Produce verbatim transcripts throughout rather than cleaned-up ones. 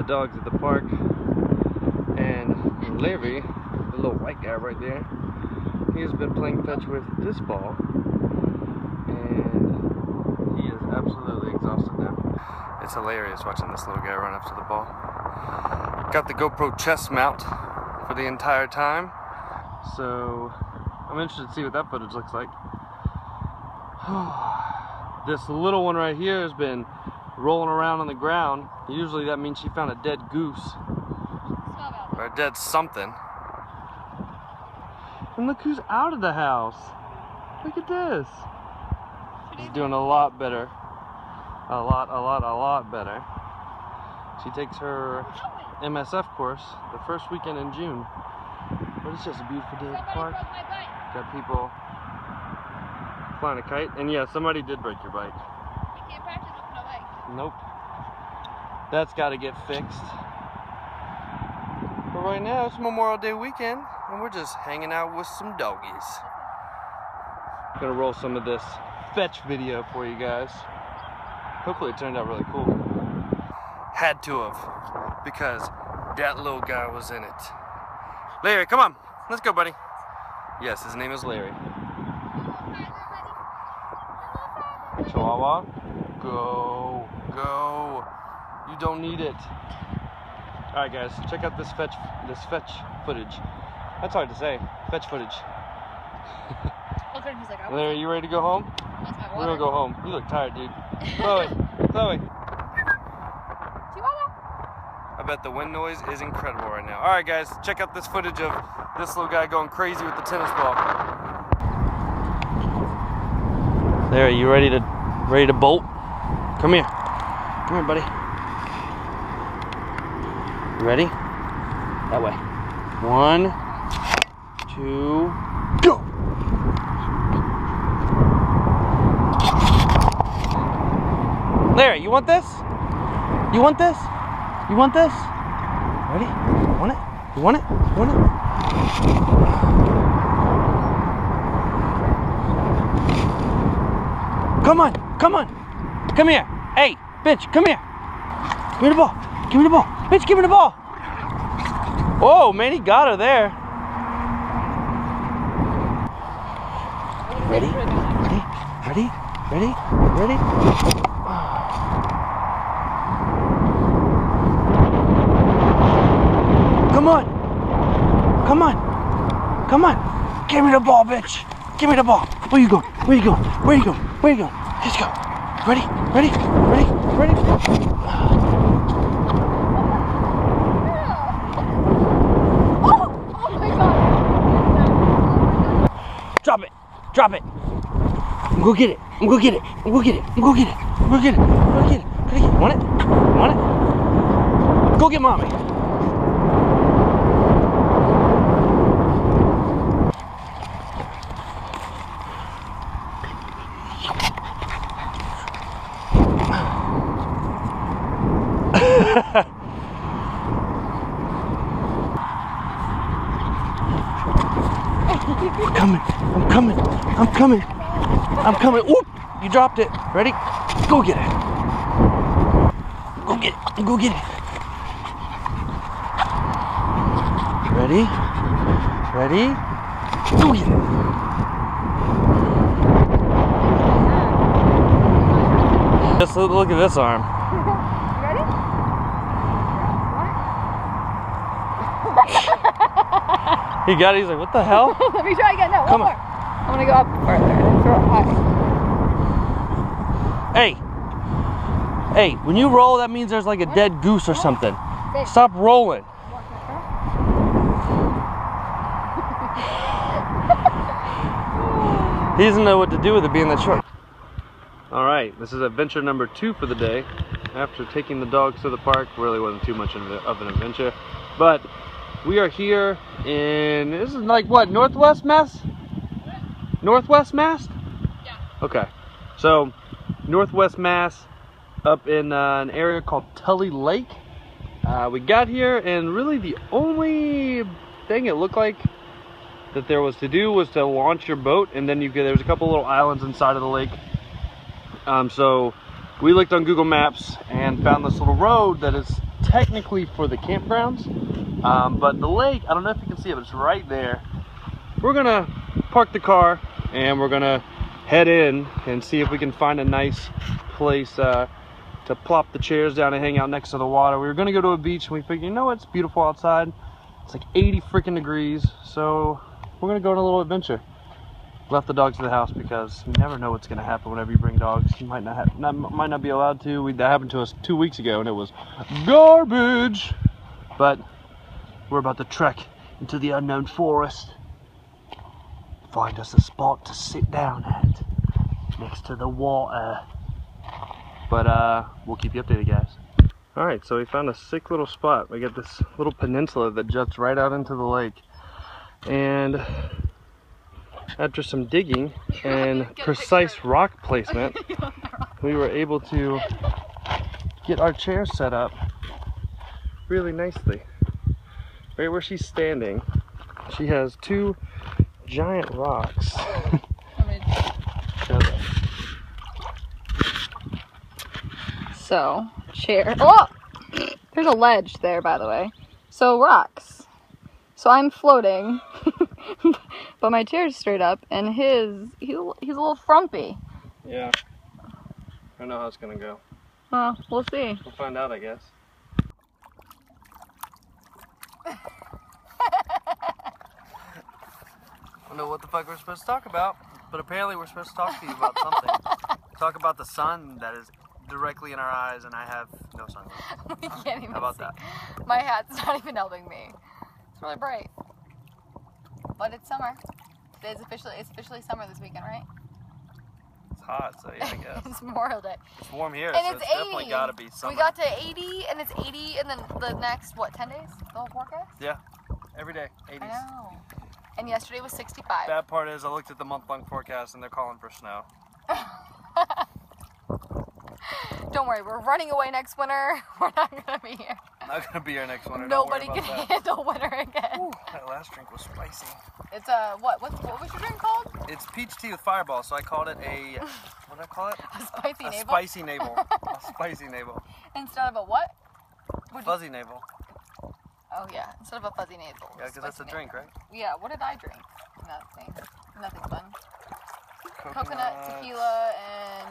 the dogs at the park, and Larry, the little white guy right there, he's been playing fetch with this ball, and he is absolutely exhausted now. It's hilarious watching this little guy run up to the ball. Got the GoPro chest mount for the entire time, so I'm interested to see what that footage looks like. This little one right here has been rolling around on the ground. Usually that means she found a dead goose or a dead something. And look who's out of the house. Look at this. She's doing a lot better. A lot, a lot, a lot better. She takes her M S F course the first weekend in June. But it's just a beautiful day at the park. Got people flying a kite. And yeah, somebody did break your bike. You can't practice with no bike. Nope. That's got to get fixed. But right now, it's Memorial Day weekend, and we're just hanging out with some doggies. I'm going to roll some of this fetch video for you guys. Hopefully it turned out really cool. Had to have, because that little guy was in it. Larry, come on. Let's go, buddy. Yes, his name is Larry. Chihuahua, go, go. You don't need it. All right, guys, check out this fetch, this fetch footage. That's hard to say. Fetch footage. Look at him, he's like, oh. Larry, you ready to go home? That's my water. We're gonna go home. You look tired, dude. Chloe, Chloe. Chihuahua. I bet the wind noise is incredible right now. All right, guys, check out this footage of this little guy going crazy with the tennis ball. Larry, you ready to ready to bolt? Come here. Come here, buddy. You ready? That way. One, two, go! Larry, you want this? You want this? You want this? Ready? You want it? You want it? You want it? Come on, come on, come here. Hey, bitch, come here. Give me the ball, give me the ball. Bitch, give me the ball. Whoa, man, he got her there. Ready, ready, ready, ready, ready. Come on, come on, come on. Give me the ball, bitch. Give me the ball. Where you going, where you going, where you going, where you going? Let's go. Ready? Ready? Ready? Ready? Oh! Oh my god! Drop it! Drop it! I'm gonna get it! I'm gonna get it! I'm gonna get it! I'm gonna get it! I'm gonna get it! I'm gonna get it! I'm gonna get it! Want it? Want it? Go get mommy! I'm coming, I'm coming, I'm coming, I'm coming. Oop! You dropped it. Ready? Go get it. Go get it, go get it. Ready? Ready? Go get it. Just look at this arm. Ready? What? He got it, he's like, what the hell? Let me try again, no, come one on. More. I'm gonna go up further and throw it high. Hey, hey, when you roll, that means there's like a what? Dead goose or what? Something. Babe. Stop rolling. He doesn't know what to do with it being that short. All right, this is adventure number two for the day. After taking the dogs to the park, really wasn't too much of an adventure, but we are here in, this is like what, Northwest Mass? What? Northwest Mass? Yeah. Okay. So, Northwest Mass up in uh, an area called Tully Lake. Uh, we got here and really the only thing it looked like that there was to do was to launch your boat, and then you could, there was a couple little islands inside of the lake. Um, so, we looked on Google Maps and found this little road that is technically for the campgrounds, um, but the lake, I don't know if you can see it, but it's right there. We're gonna park the car and we're gonna head in and see if we can find a nice place uh, to plop the chairs down and hang out next to the water. We were gonna go to a beach and we figured, you know what, it's beautiful outside. It's like eighty freaking degrees, so we're gonna go on a little adventure. Left the dogs at the house because you never know what's gonna happen whenever you bring dogs. You might not have, not, might not be allowed to. We, that happened to us two weeks ago and it was garbage. But we're about to trek into the unknown forest. Find us a spot to sit down at next to the water. But uh, we'll keep you updated, guys. All right, so we found a sick little spot. We got this little peninsula that juts right out into the lake, and after some digging and precise rock placement, we were able to get our chair set up really nicely. Right where she's standing, she has two giant rocks. So, chair. Oh! There's a ledge there, by the way. So, rocks. So I'm floating. But my chair's straight up, and his, he, he's a little frumpy. Yeah. I don't know how it's gonna go. Well, we'll see. We'll find out, I guess. I don't know what the fuck we're supposed to talk about, but apparently we're supposed to talk to you about something. Talk about the sun that is directly in our eyes, and I have no sunglasses. We can't even How about see. That? My hat's not even helping me. It's really bright. But it's summer. Today's officially, it's officially summer this weekend, right? It's hot, so yeah, I guess. It's Memorial Day. It's warm here, and so it's, it's definitely gotta be summer. We got to eighty, and it's eighty, and then the next, what, ten days? The whole forecast? Yeah. Every day, eighties. I know. And yesterday was sixty-five. Bad part is, I looked at the month-long forecast, and they're calling for snow. Don't worry, we're running away next winter. We're not gonna be here. Not gonna be here next winter. Nobody can that. handle winter again. Ooh, that last drink was spicy. It's a what? What? What was your drink called? It's peach tea with Fireball. So I called it a what did I call it? A spicy a, a navel. Spicy navel. A spicy navel. Instead of a what? Would fuzzy you... navel. Oh yeah, instead of a fuzzy navel. Yeah, because that's a navel. drink, right? Yeah. What did I drink? Nothing. Nothing fun. Coconut, Coconut tequila,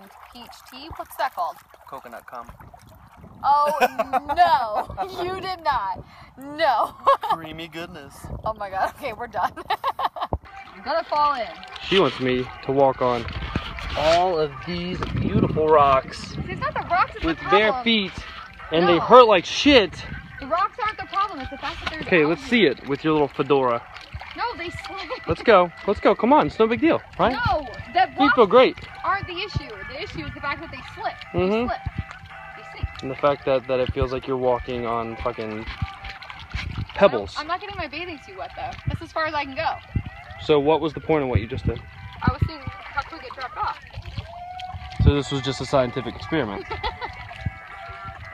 and peach tea. What's that called? Coconut cum. Oh, no. You did not. No. Creamy goodness. Oh, my God. Okay, we're done. You're gonna fall in. She wants me to walk on all of these beautiful rocks. It's not the rocks that's the problem. With bare feet, and no. They hurt like shit. The rocks aren't the problem. It's the fact that they're Okay, let's see it with your little fedora. No, they slide. Let's go. Let's go. Come on. It's no big deal, right? No. That rocks feel great. Aren't the issue. The issue is the fact that they slip. Mm-hmm. They slip. They sink. And the fact that, that it feels like you're walking on fucking pebbles. I'm, I'm not getting my bathing suit wet, though. That's as far as I can go. So what was the point of what you just did? I was seeing how quick it dropped off. So this was just a scientific experiment.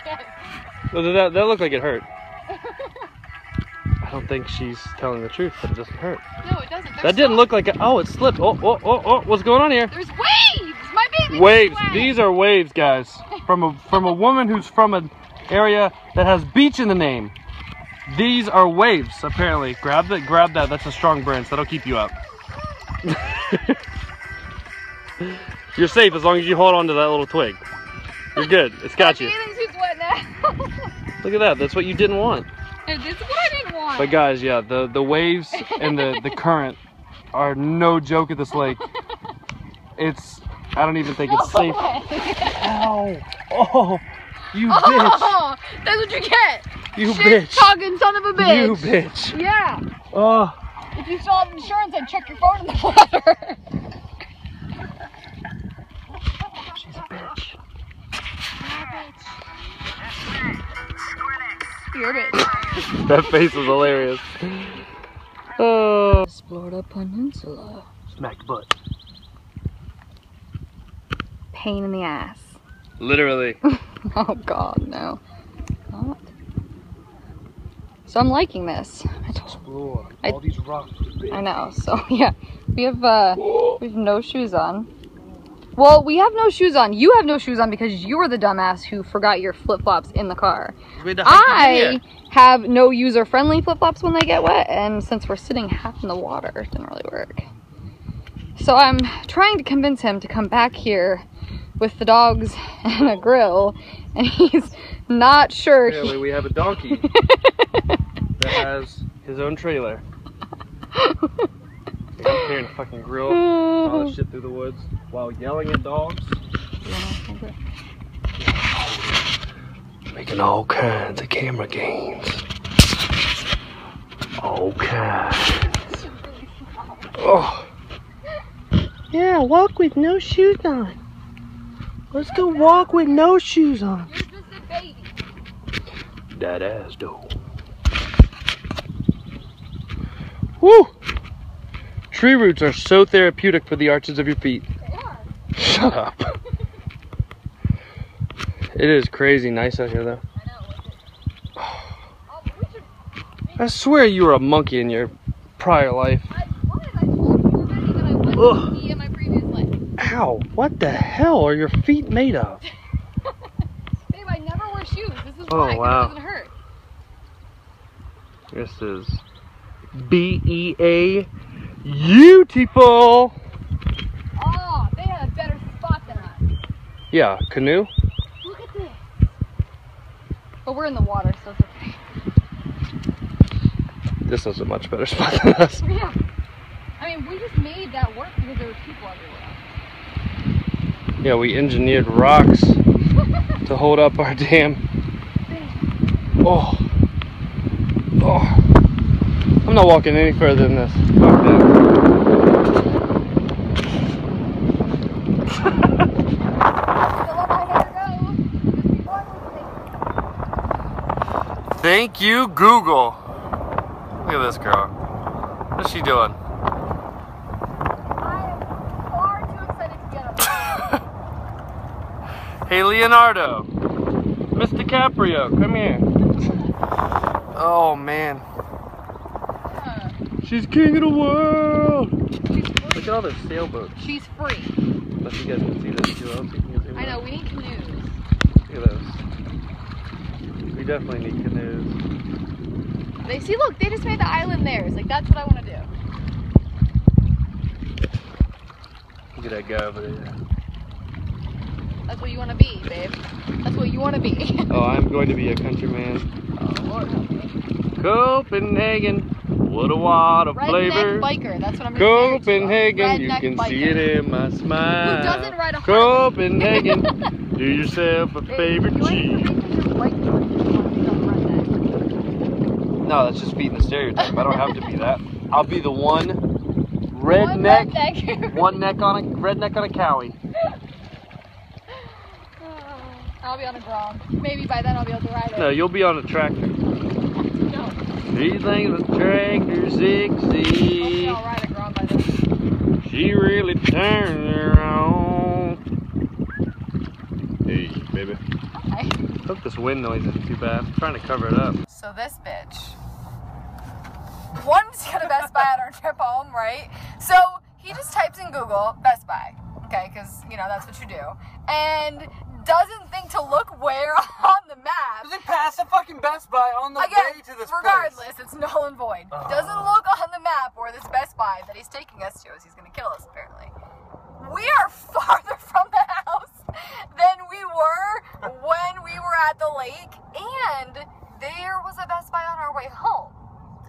Yes. That, that looked like it hurt. I don't think she's telling the truth, but it doesn't hurt. No, it doesn't. There's that didn't look like it. Oh, it slipped. Oh, oh, oh, oh. What's going on here? There's waves. My baby. Waves. These are waves, guys. From a from a woman who's from an area that has beach in the name. These are waves, apparently. Grab that. Grab that. That's a strong branch. That'll keep you up. You're safe as long as you hold on to that little twig. You're good. It's got you. Wet now. Look at that. That's what you didn't want. No, this is what I didn't want. But guys, yeah, the, the waves and the, the current are no joke at this lake. It's, I don't even think no it's safe. Ow. Oh, you oh, bitch. That's what you get. You Shit bitch. talking son of a bitch. You bitch. Yeah. Oh. If you still have insurance, I'd check your phone in the water. She's a bitch. You're a bitch. You're a bitch. That face was hilarious. Oh. Explored a peninsula. Smacked butt. Pain in the ass. Literally. Oh God, no. Not. So I'm liking this. I Explore I, all these rocks. I know. So yeah, we have uh, we have no shoes on. Well, we have no shoes on. You have no shoes on because you were the dumbass who forgot your flip-flops in the car. I have no user-friendly flip-flops when they get wet, and since we're sitting half in the water, it didn't really work. So I'm trying to convince him to come back here with the dogs and a grill, and he's not sure. Really, he... we have a donkey that has his own trailer. I'm carrying a fucking grill, all this shit through the woods, while yelling at dogs. Making all kinds of camera games. All kinds. Oh. Yeah, walk with no shoes on. Let's go walk with no shoes on. You're just a baby. That ass, though. Woo! Tree roots are so therapeutic for the arches of your feet. They are. Shut up. It is crazy nice out here, though. I know. I swear you were a monkey in your prior life. I was. I told you already that I was a monkey in my previous life. Ow. What the hell are your feet made of? Babe, I never wear shoes. This is why. Oh, wow. It doesn't hurt. This is B E A. Beautiful! Oh, they had a better spot than us. Yeah, canoe. Look at this. But we're in the water, so it's okay. This is a much better spot than us. Yeah. I mean, we just made that work because there were people everywhere. Yeah, we engineered rocks to hold up our dam. Oh. Oh. I'm not walking any further than this. Fuck that. Thank you, Google. Look at this girl. What is she doing? I am far too excited to get up. Hey, Leonardo. Mister DiCaprio, come here. Oh, man. Yeah. She's king of the world. She's free. Look at all those sailboats. She's free. Unless you guys can see those too. I don't think you can see I know, we need canoes. Look at those. We definitely need canoes. They see, look, they just made the island theirs. Like, that's what I want to do. Look at that guy over there. That's what you want to be, babe. That's what you want to be. Oh, I'm going to be a countryman. Oh, Lord help me. Copenhagen, what a water redneck flavor. Biker, that's what I'm going to Copenhagen, you can biker. See it in my smile. Who doesn't ride a Harley? Copenhagen, do yourself a babe, favorite cheese. No, that's just beating the stereotype. I don't have to be that. I'll be the one redneck, one, one neck on a redneck on a cowie. Oh, I'll be on a Grom. Maybe by then I'll be able to ride it. No, you'll be on a tractor. No. She thinks a tractor's sexy. I'll ride a Grom by then. She really turns her on. Hey, baby. Hi. I hope this wind noise isn't too bad. I'm trying to cover it up. So this bitch. One to go to Best Buy on our trip home, right? So he just types in Google, Best Buy, okay, because, you know, that's what you do. And doesn't think to look where on the map. Doesn't pass the fucking Best Buy on the Again, way to this regardless, place. Regardless, it's null and void. Uh. Doesn't look on the map where this Best Buy that he's taking us to is he's going to kill us, apparently. We are farther from the house than we were when we were at the lake, and there was a Best Buy on our way home.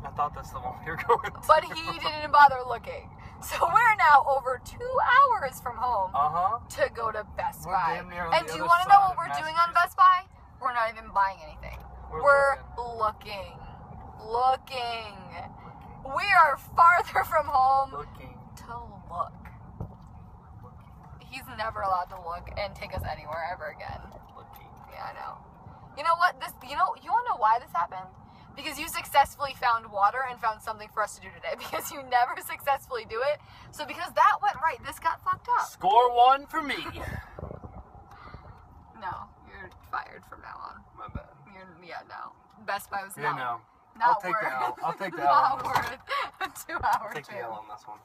I thought that's the one we were going to. But he didn't bother looking. So we're now over two hours from home uh-huh. to go to Best we're Buy. Damn near and do you want to know what we're doing on Best Buy? We're not even buying anything. We're, we're looking. looking. Looking. We are farther from home looking. to look. He's never allowed to look and take us anywhere ever again. Looking. Yeah, I know. You know what? This. You know. You want to know why this happened? Because you successfully found water and found something for us to do today. Because you never successfully do it. So because that went right, this got fucked up. Score one for me. No, you're fired from now on. My bad. You're, yeah, no. Best Buy was yeah, not, no. Not I'll worth. I'll take the L. I'll take the L. Not worth a two hour trip. I'll take the L on this one.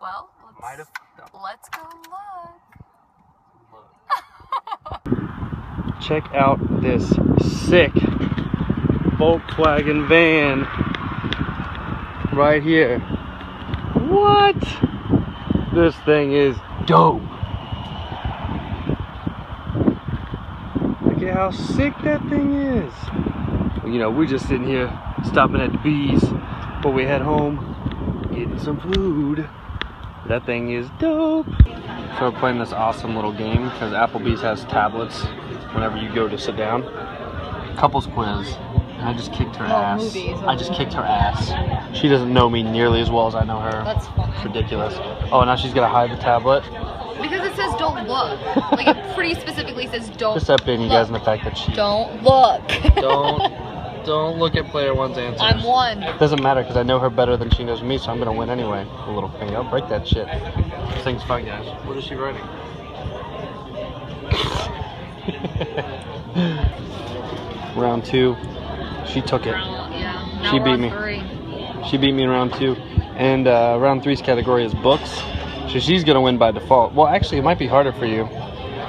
Well, let's... Might have... Let's go look. Check out this sick Volkswagen van right here. What? This thing is dope. Look at how sick that thing is. You know, we're just sitting here stopping at the bees, but we head home getting some food. That thing is dope. So we're playing this awesome little game because Applebee's has tablets whenever you go to sit down. Couples quiz. And I just kicked her ass. Movies, I just kicked her ass. She doesn't know me nearly as well as I know her. That's funny. Ridiculous. Oh, now she's gonna hide the tablet. Because it says don't look. Like it pretty specifically says don't. Just updating you guys on the fact that she don't look. Don't. Don't look at player one's answers. I'm one. It doesn't matter because I know her better than she knows me, so I'm gonna win anyway. A little thing. I'll break that shit. This thing's fun, guys. What is she writing? Round two. She took it. Round, yeah. Now she beat me. Three. She beat me in round two. And uh, round three's category is books. So she's gonna win by default. Well, actually, it might be harder for you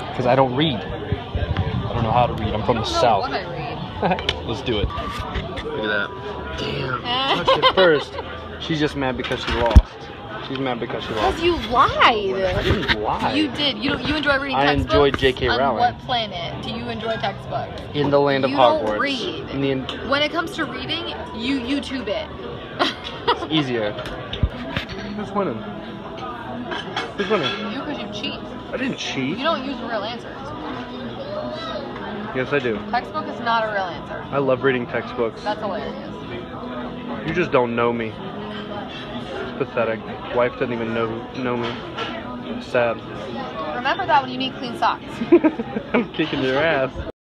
because I don't read. I don't know how to read. I'm from the South. What I read. Let's do it. Look at that. Damn. Touched it first. She's just mad because she lost. She's mad because she lost. Because you lied. I didn't lie. You did. You don't, you enjoy reading I textbooks? I enjoy J K. Rowling. On what planet do you enjoy textbooks? In the land of you Hogwarts. You don't read. In the in when it comes to reading, you YouTube it. It's easier. Who's winning? Who's winning? You because you cheat. I didn't cheat. You don't use real answers. Yes, I do. Textbook is not a real answer. I love reading textbooks. That's hilarious. You just don't know me. It's pathetic. Wife doesn't even know know me. It's sad. Remember that when you need clean socks. I'm kicking your ass.